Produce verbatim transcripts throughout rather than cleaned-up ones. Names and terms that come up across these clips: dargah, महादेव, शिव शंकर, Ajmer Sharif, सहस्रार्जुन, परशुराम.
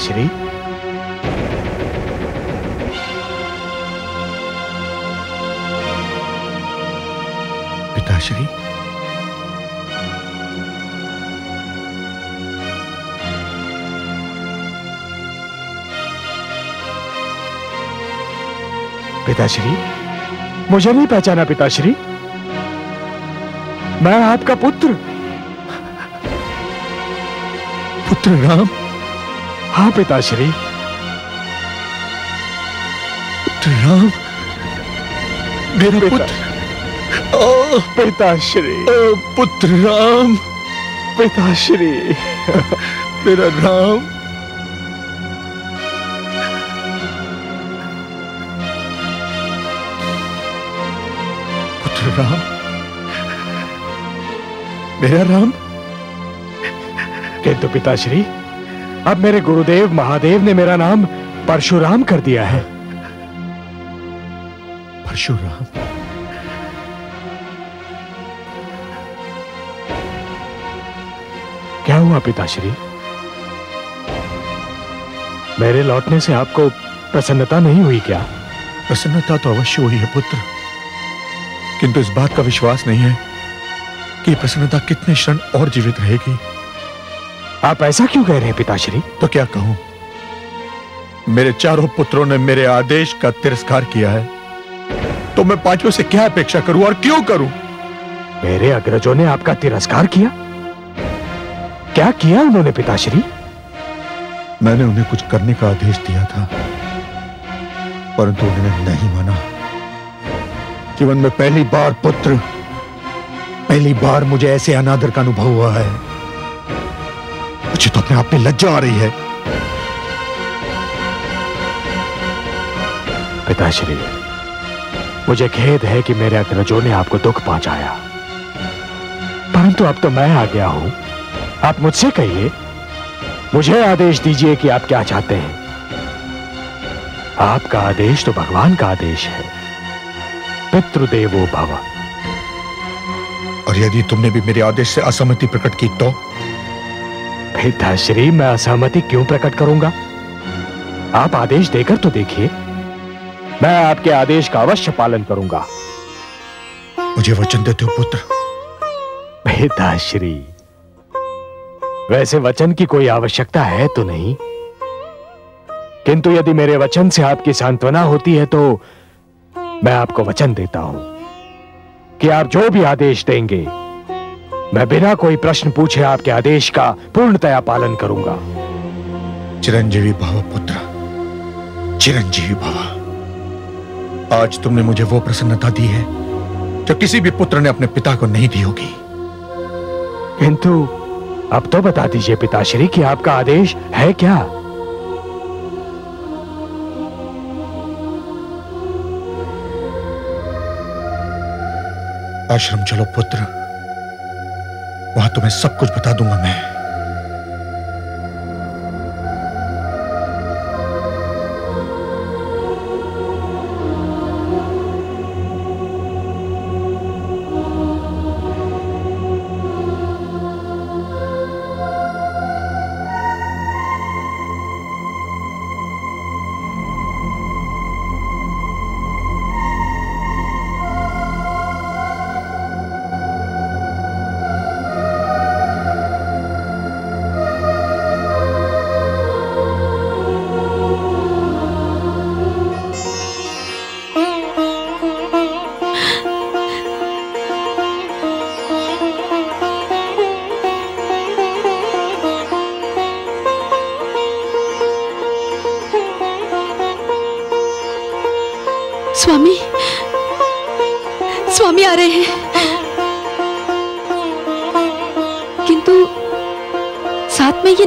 श्री पिताश्री, पिताश्री, मुझे नहीं पहचाना पिताश्री, मैं आपका पुत्र पुत्र राम। हाँ पिताश्री, पुत्र राम, मेरा पुत्र। ओ पिताश्री, ओ पुत्र राम, पिताश्री मेरा राम। पुत्र राम, मेरा राम। किंतु पिताश्री, अब मेरे गुरुदेव महादेव ने मेरा नाम परशुराम कर दिया है। परशुराम, क्या हुआ पिताश्री? मेरे लौटने से आपको प्रसन्नता नहीं हुई क्या? प्रसन्नता तो अवश्य हुई है पुत्र, किंतु इस बात का विश्वास नहीं है कि प्रसन्नता कितने क्षण और जीवित रहेगी। आप ऐसा क्यों कह रहे हैं पिताश्री? तो क्या कहूं, मेरे चारों पुत्रों ने मेरे आदेश का तिरस्कार किया है, तो मैं पांचों से क्या अपेक्षा करूं और क्यों करूं? मेरे अग्रजों ने आपका तिरस्कार किया? क्या किया उन्होंने पिताश्री? मैंने उन्हें कुछ करने का आदेश दिया था, परंतु उन्होंने नहीं माना। जीवन में पहली बार पुत्र, पहली बार मुझे ऐसे अनादर का अनुभव हुआ है। मुझे तो अपने आप में लज्जा आ रही है। पिताश्री, मुझे खेद है कि मेरे अग्रजों ने आपको दुख पहुंचाया, परंतु अब तो मैं आ गया हूं। आप मुझसे कहिए, मुझे आदेश दीजिए कि आप क्या चाहते हैं। आपका आदेश तो भगवान का आदेश है, पितृदेवो भव। और यदि तुमने भी मेरे आदेश से असहमति प्रकट की तो? पिताश्री, मैं असहमति क्यों प्रकट करूंगा? आप आदेश देकर तो देखिए, मैं आपके आदेश का अवश्य पालन करूंगा। मुझे वचन देते हो पुत्र? पिताश्री, वैसे वचन की कोई आवश्यकता है तो नहीं, किंतु यदि मेरे वचन से आपकी सांत्वना होती है तो मैं आपको वचन देता हूं कि आप जो भी आदेश देंगे, मैं बिना कोई प्रश्न पूछे आपके आदेश का पूर्णतया पालन करूंगा। चिरंजीवी भव पुत्र, चिरंजीवी भव। आज तुमने मुझे वो प्रसन्नता दी है जो किसी भी पुत्र ने अपने पिता को नहीं दी होगी। किंतु अब तो बता दीजिए पिताश्री कि आपका आदेश है क्या? आश्रम चलो पुत्र, वहां तुम्हें सब कुछ बता दूंगा मैं। स्वामी, स्वामी आ रहे हैं, किंतु साथ में ये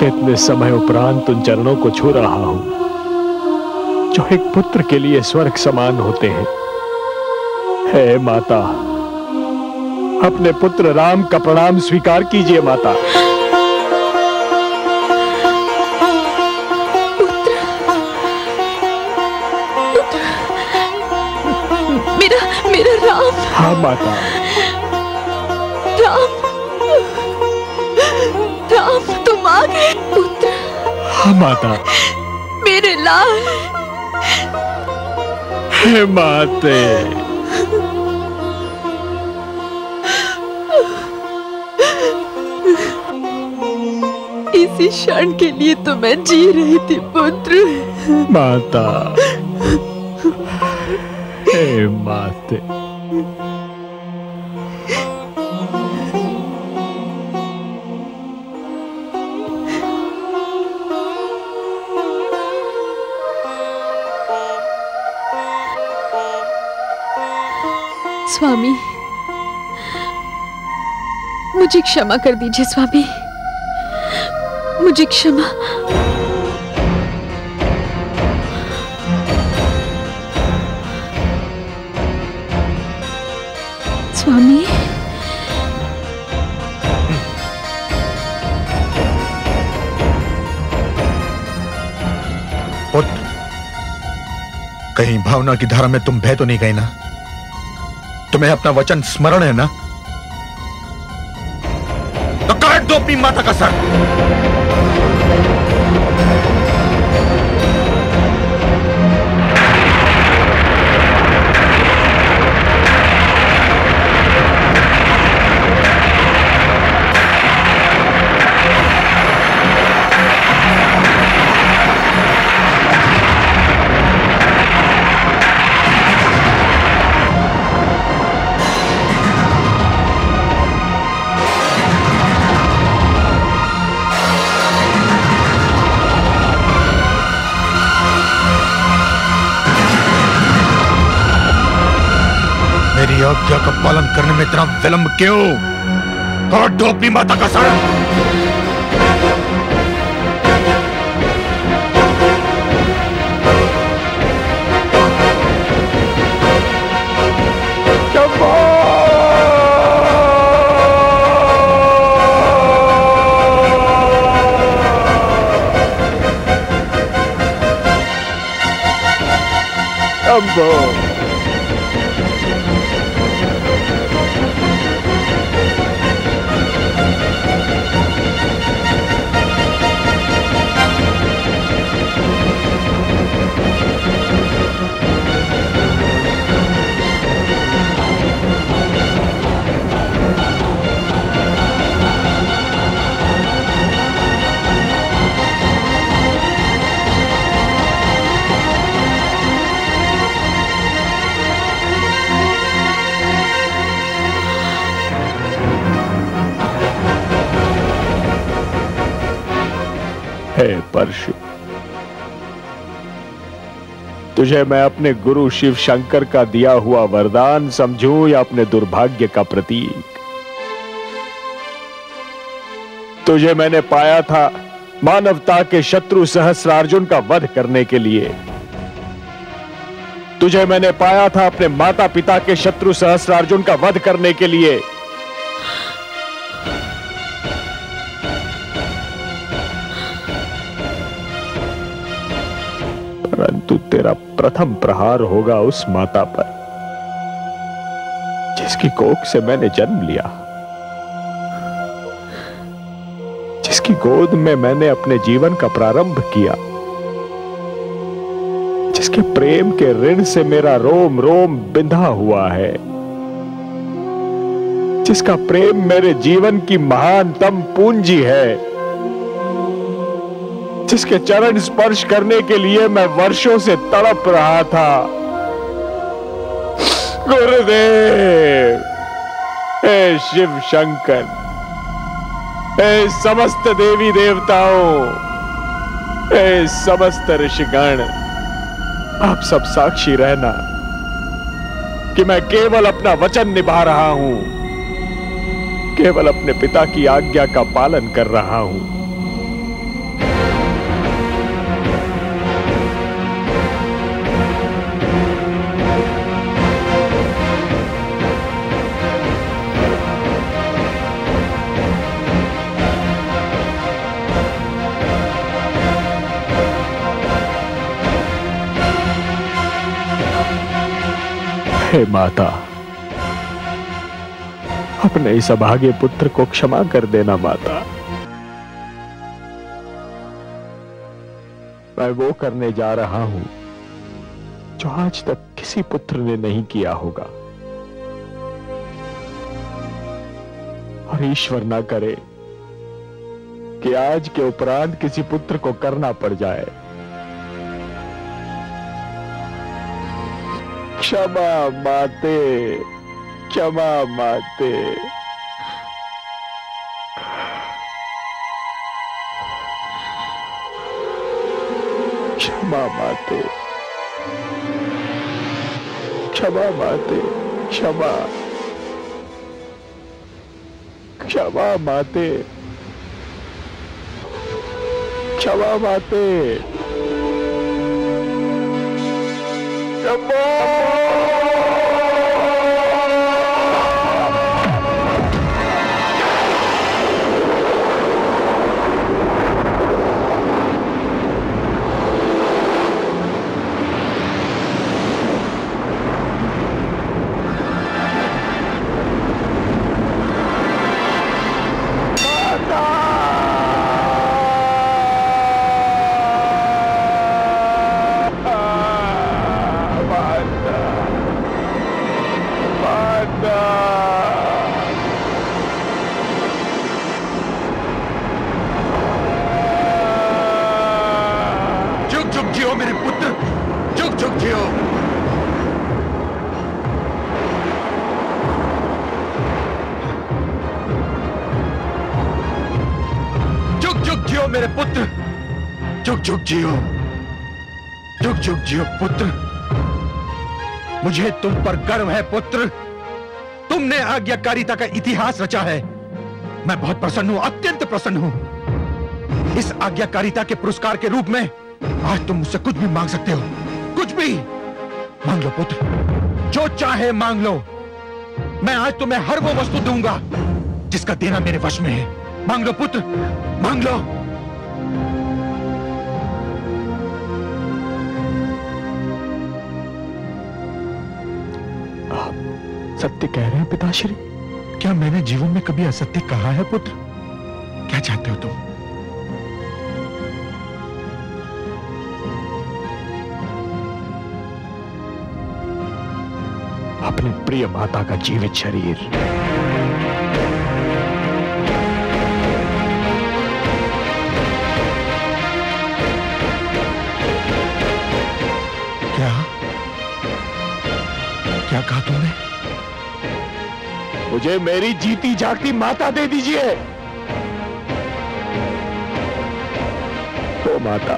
कितने समय उपरांत उन चरणों को छू रहा हूं जो एक पुत्र के लिए स्वर्ग समान होते हैं। हे माता, अपने पुत्र राम का प्रणाम स्वीकार कीजिए। माता हाँ माता, राम, राम तुम आ गए पुत्र। हाँ माता, मेरे लाल। हे माते, इसी क्षण के लिए तो मैं जी रही थी पुत्र। माता, हे माते, स्वामी मुझे क्षमा कर दीजिए। स्वामी मुझे क्षमा। स्वामी पुत्र, कहीं भावना की धारा में तुम बह तो नहीं गए ना? तुम्हें अपना वचन स्मरण है ना? तो काट दो अपनी माता का सर। आज्ञा का पालन करने में इतना विलंब क्यों? काट दो अपनी माता का सर। अम्बो, अम्बो। परशु, तुझे मैं अपने गुरु शिव शंकर का दिया हुआ वरदान समझूं या अपने दुर्भाग्य का प्रतीक? तुझे मैंने पाया था मानवता के शत्रु सहस्रार्जुन का वध करने के लिए। तुझे मैंने पाया था अपने माता पिता के शत्रु सहस्रार्जुन का वध करने के लिए। परंतु तेरा प्रथम प्रहार होगा उस माता पर जिसकी कोख से मैंने जन्म लिया, जिसकी गोद में मैंने अपने जीवन का प्रारंभ किया, जिसके प्रेम के ऋण से मेरा रोम रोम बिंधा हुआ है, जिसका प्रेम मेरे जीवन की महानतम पूंजी है, जिसके चरण स्पर्श करने के लिए मैं वर्षों से तड़प रहा था। गुरुदेव, हे शिव शंकर, हे समस्त देवी देवताओं, हे समस्त ऋषिगण, आप सब साक्षी रहना कि मैं केवल अपना वचन निभा रहा हूं, केवल अपने पिता की आज्ञा का पालन कर रहा हूं। हे माता, अपने इस अभागे पुत्र को क्षमा कर देना माता। मैं वो करने जा रहा हूं जो आज तक किसी पुत्र ने नहीं किया होगा, और ईश्वर ना करे कि आज के उपरांत किसी पुत्र को करना पड़ जाए। क्षमा माते, क्षमा माते। क्षमा माते, क्षमा माते, क्षमा, क्षमा माते, क्षमा माते, क्षमा। जुग जियो, जुग जुग जियो पुत्र। मुझे तुम पर गर्व है पुत्र, तुमने आज्ञाकारिता का इतिहास रचा है। मैं बहुत प्रसन्न हूं, अत्यंत प्रसन्न हूं। इस आज्ञाकारिता के पुरस्कार के रूप में आज तुम मुझसे कुछ भी मांग सकते हो, कुछ भी मांग लो पुत्र, जो चाहे मांग लो। मैं आज तुम्हें हर वो वस्तु दूंगा जिसका देना मेरे वश में है। मांग लो पुत्र, मांग लो। सत्य कह रहे हैं पिताश्री। क्या मैंने जीवन में कभी असत्य कहा है पुत्र? क्या चाहते हो तुम? अपने प्रिय माता का जीवित शरीर, क्या क्या कहा तुमने? मुझे मेरी जीती जागती माता दे दीजिए। वो माता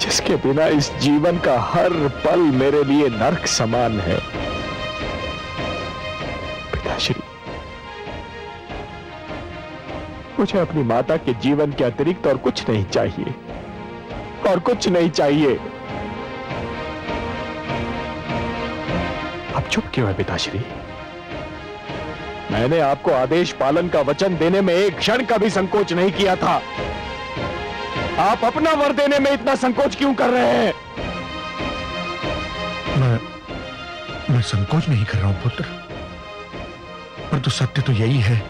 जिसके बिना इस जीवन का हर पल मेरे लिए नरक समान है। पिताश्री, मुझे अपनी माता के जीवन के अतिरिक्त और कुछ नहीं चाहिए, और कुछ नहीं चाहिए। अब चुप क्यों है पिताश्री? मैंने आपको आदेश पालन का वचन देने में एक क्षण का भी संकोच नहीं किया था। आप अपना वर देने में इतना संकोच क्यों कर रहे हैं? मैं मैं संकोच नहीं कर रहा हूं पुत्र, परंतु सत्य तो यही है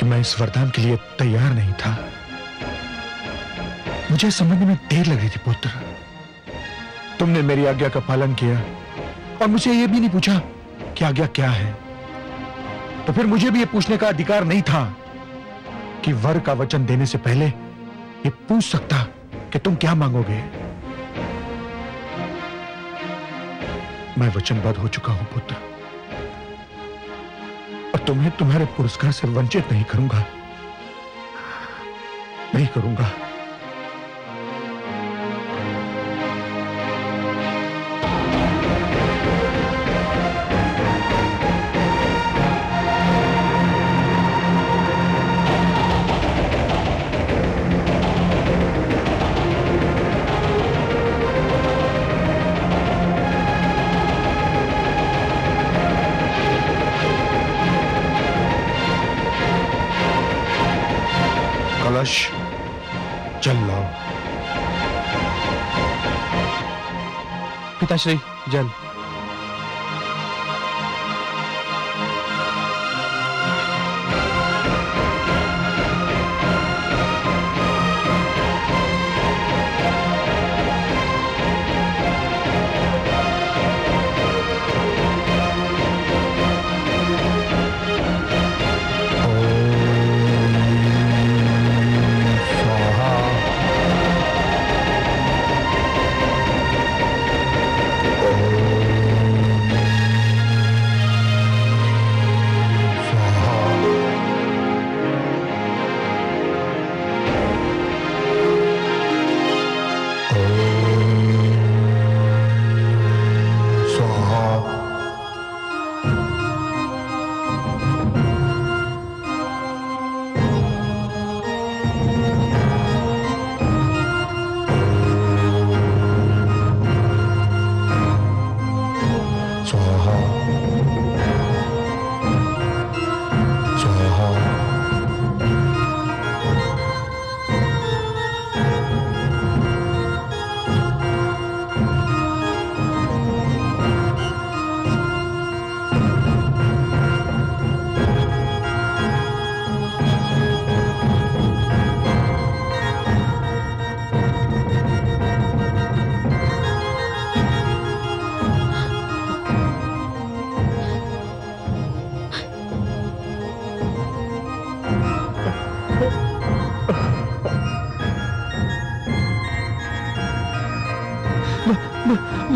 कि मैं इस वरदान के लिए तैयार नहीं था। मुझे समझने में देर लग रही थी पुत्र। तुमने मेरी आज्ञा का पालन किया और मुझे यह भी नहीं पूछा कि आज्ञा क्या है, तो फिर मुझे भी यह पूछने का अधिकार नहीं था कि वर का वचन देने से पहले यह पूछ सकता कि तुम क्या मांगोगे। मैं वचनबद्ध हो चुका हूं पुत्र, और तुम्हें तुम्हारे पुरस्कार से वंचित नहीं करूंगा, नहीं करूंगा। पिताश्री जल।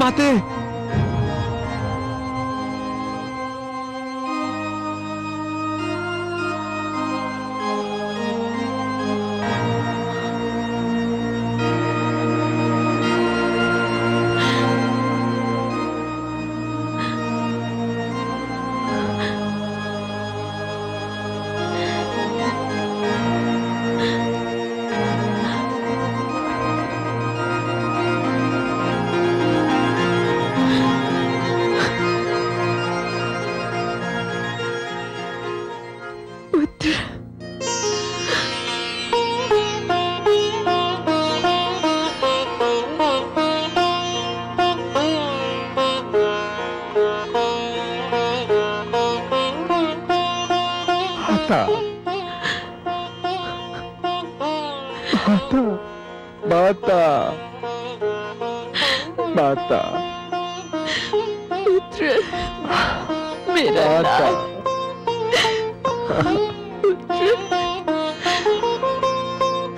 बातें।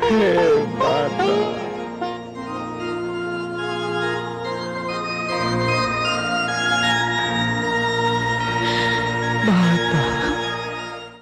Hey, Mata.